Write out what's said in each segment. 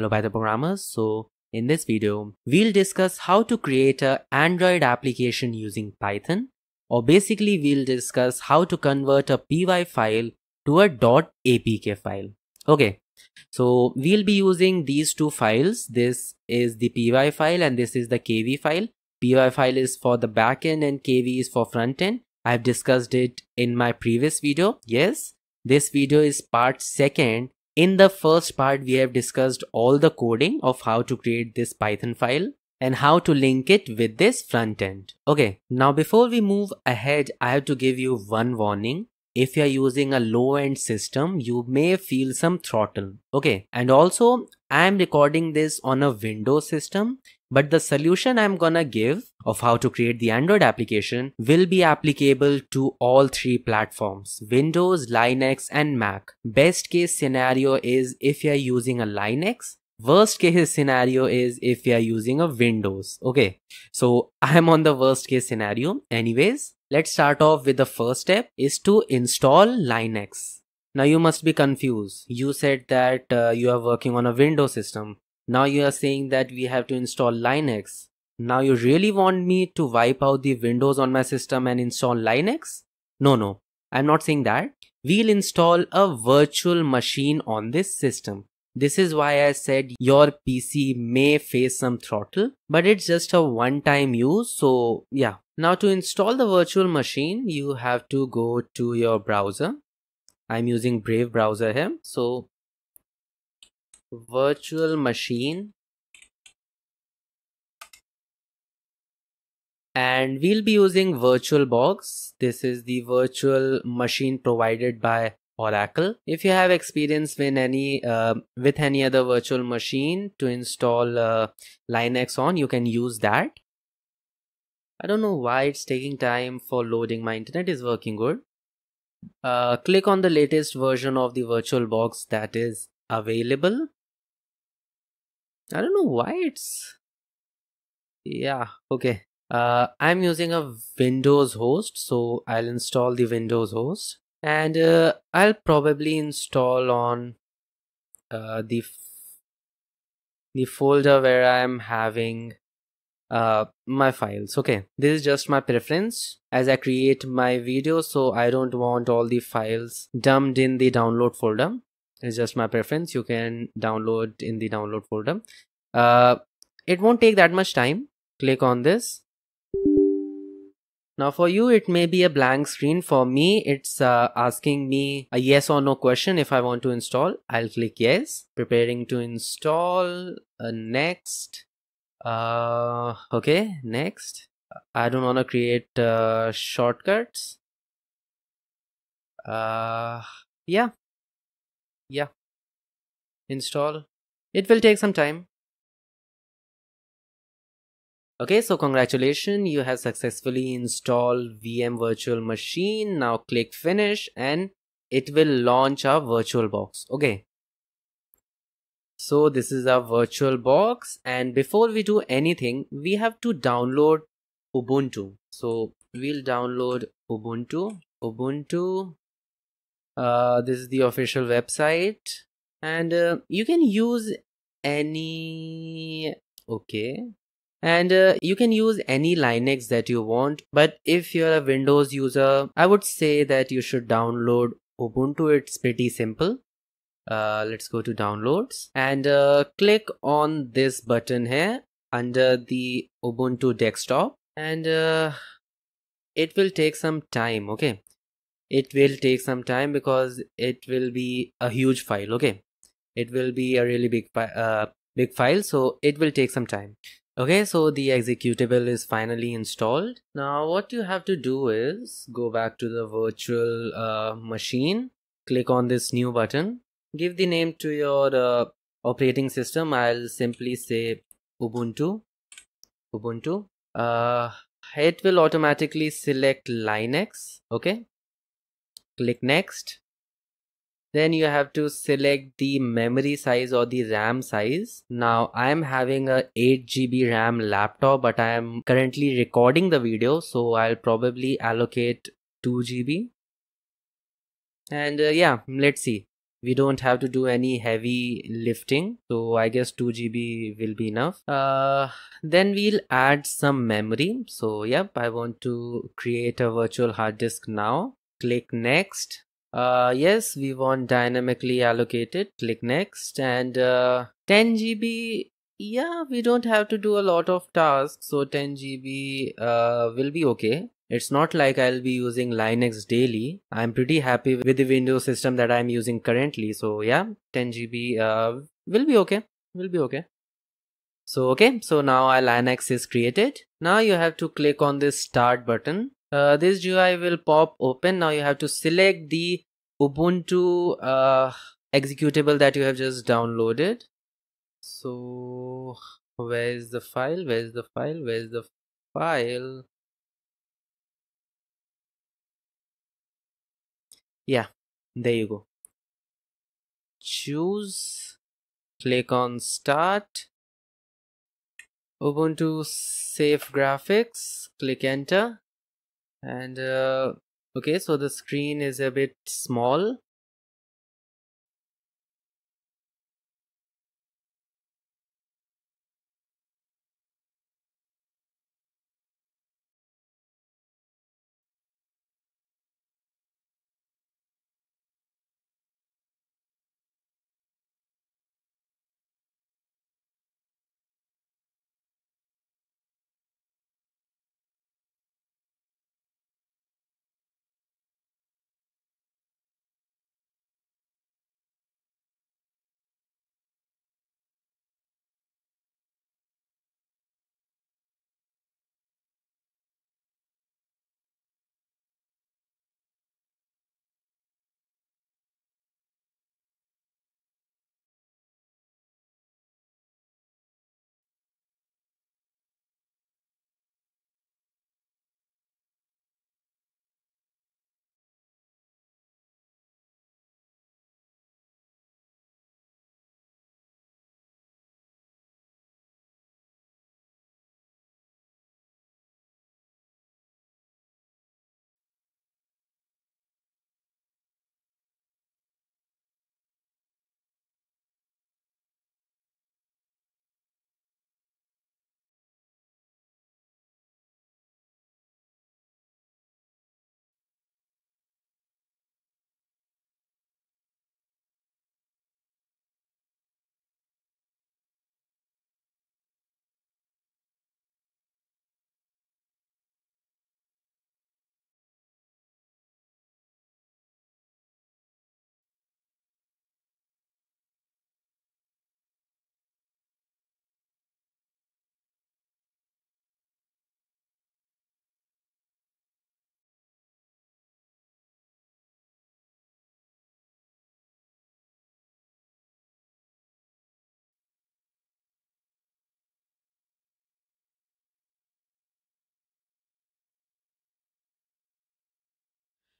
Hello by the programmers. So in this video, we'll discuss how to create an Android application using Python, or basically we'll discuss how to convert a py file to a .apk file. Okay, so we'll be using these two files. This is the py file and this is the kv file. Py file is for the backend and kv is for frontend. I've discussed it in my previous video. Yes, this video is part 2. In the first part, we have discussed all the coding of how to create this Python file and how to link it with this front end. Okay, now before we move ahead, I have to give you one warning. If you are using a low-end system, you may feel some throttle. Okay, and also I am recording this on a Windows system, but the solution I'm gonna give of how to create the Android application will be applicable to all three platforms: Windows, Linux and Mac. Best case scenario is if you are using a Linux, worst case scenario is if you are using a Windows. Okay, so I'm on the worst case scenario. Anyways, let's start off with the first step is to install Linux. Now you must be confused. You said that you are working on a Windows system. Now you are saying that we have to install Linux. Now you really want me to wipe out the Windows on my system and install Linux? No, I'm not saying that. We'll install a virtual machine on this system. This is why I said your PC may face some throttle, but it's just a one-time use. So yeah. Now to install the virtual machine, you have to go to your browser. I'm using Brave browser here. So virtual machine, and we'll be using VirtualBox. This is the virtual machine provided by Oracle. If you have experience with any other virtual machine to install Linux on, you can use that. I don't know why it's taking time for loading. My internet is working good. Click on the latest version of the VirtualBox that is available. I don't know why it's... yeah, okay. I'm using a Windows host, so I'll install the Windows host, and I'll probably install on the folder where I'm having my files. Okay, this is just my preference as I create my video, so I don't want all the files dumped in the download folder. It's just my preference. You can download in the download folder. It won't take that much time. Click on this. Now for you it may be a blank screen. For me it's asking me a yes or no question if I want to install. I'll click yes. Preparing to install. Next. Okay, next. I don't want to create shortcuts. Yeah, install. It will take some time. Okay, so congratulations, you have successfully installed VM virtual machine. Now click finish and it will launch our VirtualBox. Okay, so this is our VirtualBox, and before we do anything, we have to download Ubuntu. So we'll download Ubuntu. This is the official website, and you can use any... okay, and you can use any Linux that you want, but if you're a Windows user, I would say that you should download Ubuntu. It's pretty simple. Let's go to downloads and click on this button here under the Ubuntu desktop, and it will take some time. Okay, it will take some time because it will be a huge file. Okay, it will be a really big file, so it will take some time. Okay, so the executable is finally installed. Now what you have to do is go back to the virtual machine, click on this new button. Give the name to your operating system. I'll simply say Ubuntu. It will automatically select Linux. Okay, click next. Then you have to select the memory size or the RAM size. Now I am having a 8GB RAM laptop, but I am currently recording the video, so I'll probably allocate 2GB. And yeah, let's see. we don't have to do any heavy lifting, so I guess 2 GB will be enough. Then we'll add some memory. So yep, I want to create a virtual hard disk now. Click next. Yes, we want dynamically allocated. Click next. And 10 GB, yeah, we don't have to do a lot of tasks, so 10 GB will be okay. It's not like I'll be using Linux daily. I'm pretty happy with the Windows system that I'm using currently. So yeah, 10 GB will be okay. So now our Linux is created. Now you have to click on this start button. This UI will pop open. Now you have to select the Ubuntu executable that you have just downloaded. So where's the file? Yeah, there you go. Choose, click on start, Ubuntu Safe Graphics, click enter. And okay, so the screen is a bit small.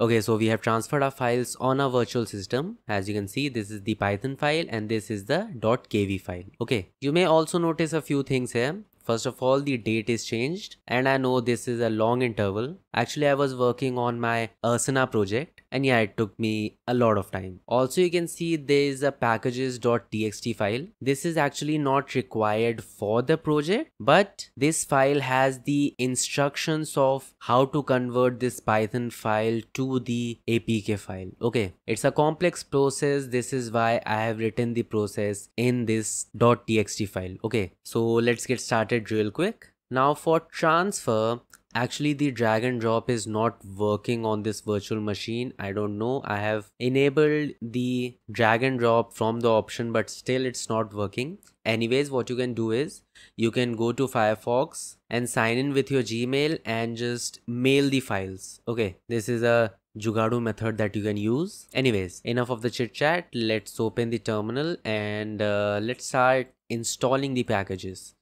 Okay, so we have transferred our files on our virtual system. As you can see, this is the Python file and this is the .kv file. Okay, you may also notice a few things here. First of all, the date is changed, and I know this is a long interval. Actually, I was working on my Ursina project and yeah, it took me a lot of time. Also, you can see there is a packages.txt file. This is actually not required for the project, but this file has the instructions of how to convert this Python file to the APK file. Okay, it's a complex process. This is why I have written the process in this .txt file. Okay, so let's get started real quick. Now for transfer, actually the drag and drop is not working on this virtual machine. I don't know, I have enabled the drag and drop from the option, but still it's not working. Anyways, what you can do is you can go to Firefox and sign in with your Gmail and just mail the files. Okay, this is a Jugadu method that you can use. Anyways, enough of the chit chat. Let's open the terminal and let's start installing the packages.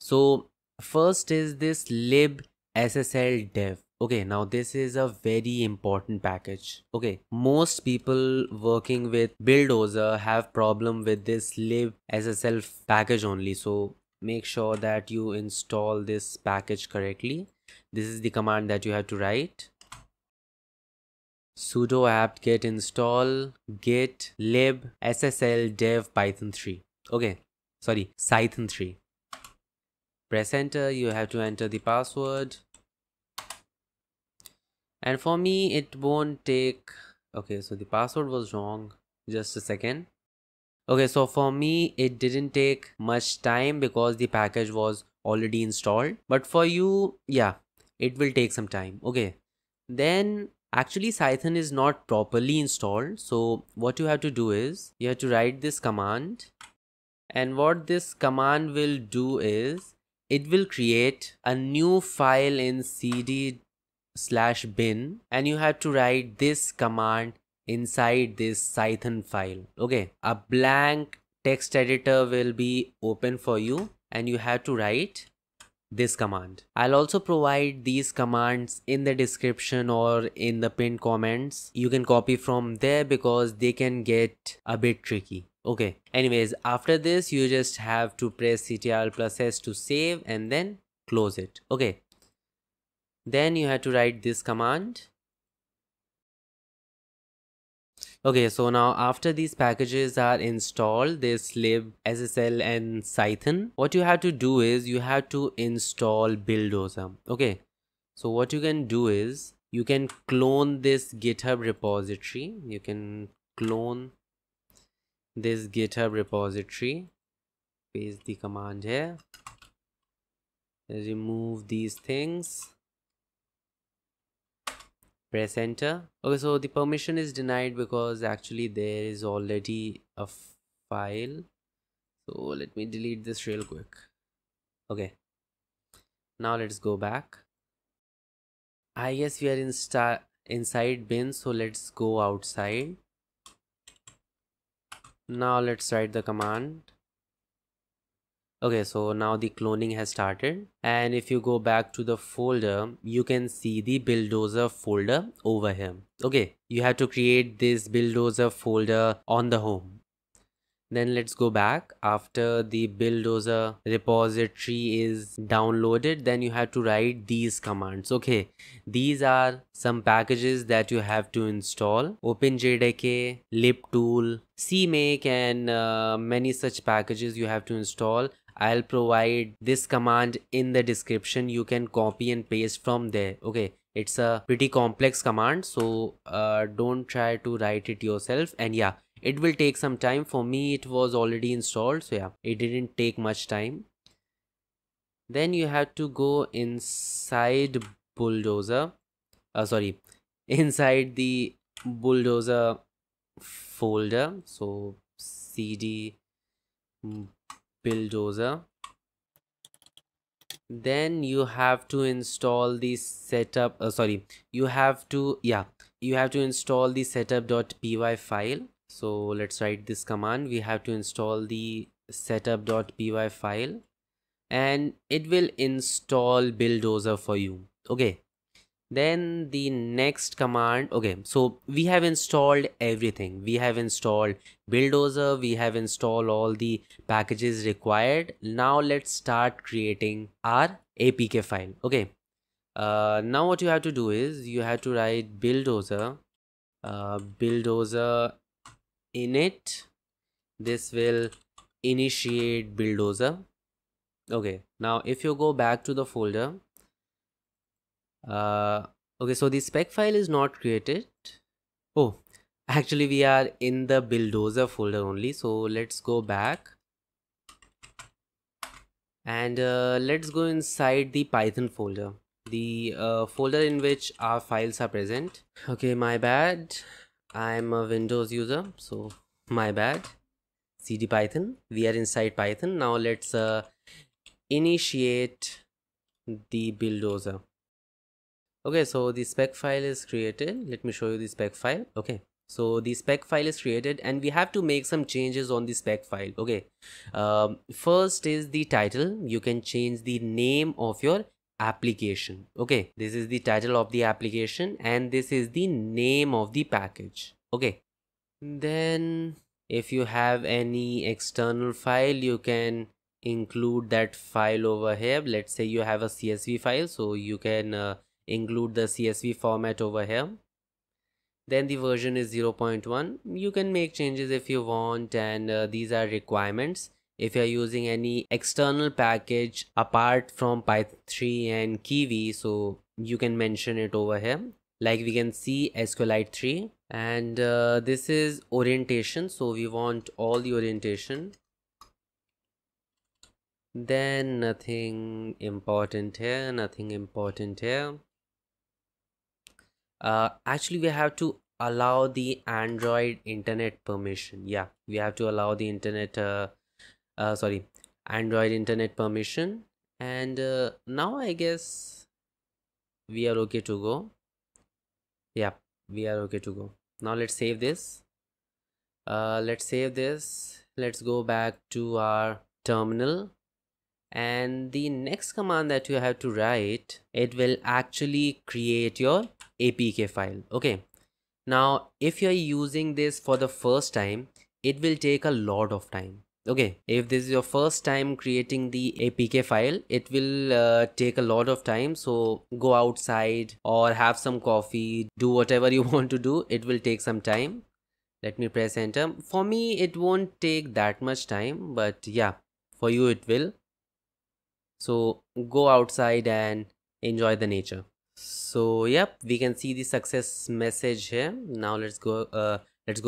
So first is this libssl-dev. Okay, now this is a very important package. Okay, most people working with Buildozer have problem with this libssl package only. So make sure that you install this package correctly. This is the command that you have to write. sudo apt-get install git libssl-dev python3. Okay, sorry, Cython3. Press enter. You have to enter the password. And for me, it won't take. Okay, so the password was wrong. Just a second. Okay, so for me, it didn't take much time because the package was already installed. But for you, yeah, it will take some time. Okay, then actually Cython is not properly installed. So what you have to do is you have to write this command. And what this command will do is it will create a new file in cd/bin. And you have to write this command inside this Cython file. Okay, a blank text editor will be open for you and you have to write this command. I'll also provide these commands in the description or in the pinned comments. You can copy from there because they can get a bit tricky. Okay, anyways, after this you just have to press Ctrl+S to save and then close it. Okay, then you have to write this command. Okay, so now after these packages are installed, this libssl and Cython, what you have to do is you have to install Buildozer. Okay, so what you can do is you can clone this GitHub repository. You can clone this GitHub repository. Paste the command here. Remove these things. Press enter. Okay, so the permission is denied because actually there is already a file. So let me delete this real quick. Okay, now let's go back. I guess we are inside bin, so let's go outside. Now let's write the command. Okay, so now the cloning has started, and if you go back to the folder, you can see the Buildozer folder over here. Okay, you have to create this Buildozer folder on the home. Then let's go back. After the Buildozer repository is downloaded, then you have to write these commands. Okay, these are some packages that you have to install: OpenJDK, libtool, cmake, and many such packages you have to install. I'll provide this command in the description. You can copy and paste from there. Okay, it's a pretty complex command, so don't try to write it yourself. And yeah, it will take some time. For me, it was already installed, so yeah, it didn't take much time. Then you have to go inside Buildozer, inside the Buildozer folder. So cd Buildozer. Then you have to install the setup. You have to install the setup.py file. So let's write this command. We have to install the setup.py file and it will install Buildozer for you. Okay, then the next command. Okay, so we have installed everything. We have installed Buildozer, we have installed all the packages required. Now let's start creating our APK file. Okay, now what you have to do is you have to write Buildozer Buildozer init. This will initiate Buildozer. Okay, now if you go back to the folder, okay, so the spec file is not created. Oh, actually we are in the Buildozer folder only. So let's go back and let's go inside the Python folder, the folder in which our files are present. Okay, my bad, I'm a Windows user, so my bad. CD Python. We are inside Python. Now let's initiate the Buildozer. Okay, so the spec file is created. Let me show you the spec file. Okay, so the spec file is created and we have to make some changes on the spec file. Okay, first is the title. You can change the name of your application. Okay, this is the title of the application and this is the name of the package. Okay, then if you have any external file, you can include that file over here. Let's say you have a CSV file, so you can include the CSV format over here. Then the version is 0.1. You can make changes if you want, and these are requirements. If you are using any external package apart from Python 3 and Kivy, so you can mention it over here. Like we can see SQLite 3, and this is orientation, so we want all the orientation. Then nothing important here, nothing important here. Actually we have to allow the Android internet permission. Yeah, we have to allow the internet Android internet permission, and now I guess we are okay to go. Yeah, we are okay to go. Now let's save this. Let's go back to our terminal, and the next command that you have to write, it will actually create your APK file. Okay, now if you're using this for the first time, it will take a lot of time. Okay, if this is your first time creating the APK file, it will take a lot of time. So go outside or have some coffee, do whatever you want to do. It will take some time. Let me press enter. For me, it won't take that much time, but yeah, for you it will. So go outside and enjoy the nature. So yep, we can see the success message here. Now let's go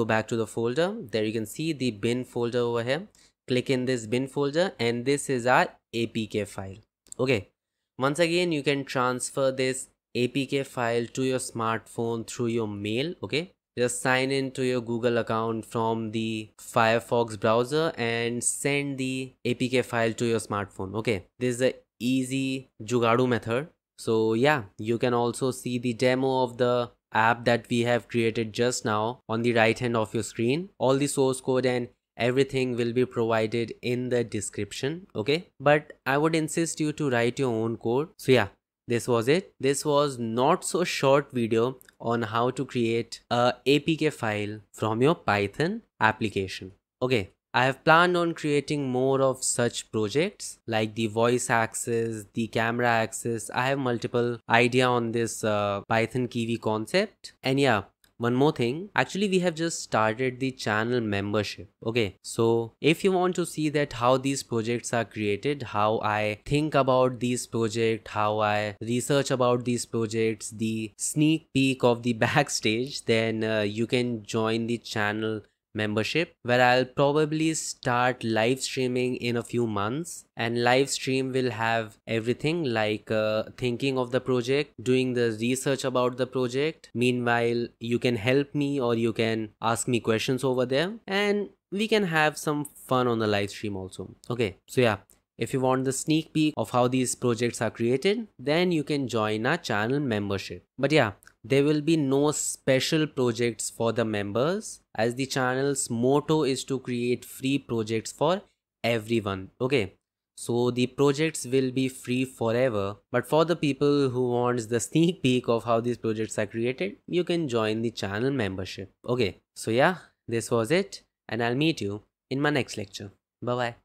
back to the folder. There you can see the bin folder over here. Click in this bin folder, and this is our APK file. Okay, once again you can transfer this APK file to your smartphone through your mail. Okay, just sign in to your Google account from the Firefox browser and send the APK file to your smartphone. Okay, this is an easy jugadu method. So yeah, you can also see the demo of the app that we have created just now on the right hand of your screen. All the source code and everything will be provided in the description. Okay, but I would insist you to write your own code. So yeah, this was it. This was not so short video on how to create a APK file from your Python application. Okay, I have planned on creating more of such projects like the voice access, the camera access. I have multiple idea on this Python Kivy concept. And yeah, one more thing, actually we have just started the channel membership. Okay, so if you want to see that how these projects are created, how I think about these projects, how I research about these projects, the sneak peek of the backstage, then you can join the channel membership, where I'll probably start live streaming in a few months, and live stream will have everything like thinking of the project, doing the research about the project. Meanwhile, you can help me or you can ask me questions over there, and we can have some fun on the live stream also. Okay, so yeah, if you want the sneak peek of how these projects are created, then you can join our channel membership. But yeah, there will be no special projects for the members, as the channel's motto is to create free projects for everyone. Okay, so the projects will be free forever, but for the people who wants the sneak peek of how these projects are created, you can join the channel membership. Okay, so yeah, this was it, and I'll meet you in my next lecture. Bye bye.